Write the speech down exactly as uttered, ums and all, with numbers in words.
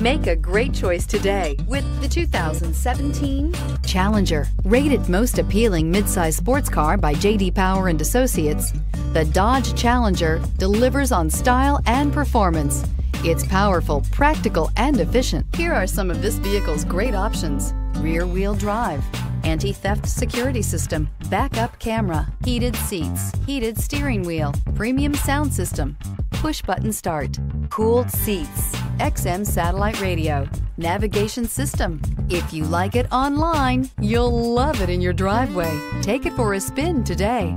Make a great choice today with the two thousand seventeen Challenger. Rated most appealing midsize sports car by J D Power and Associates, the Dodge Challenger delivers on style and performance. It's powerful, practical, and efficient. Here are some of this vehicle's great options: rear-wheel drive, anti-theft security system, backup camera, heated seats, heated steering wheel, premium sound system, push-button start, cooled seats, X M satellite radio, navigation system. If you like it online, you'll love it in your driveway. Take it for a spin today.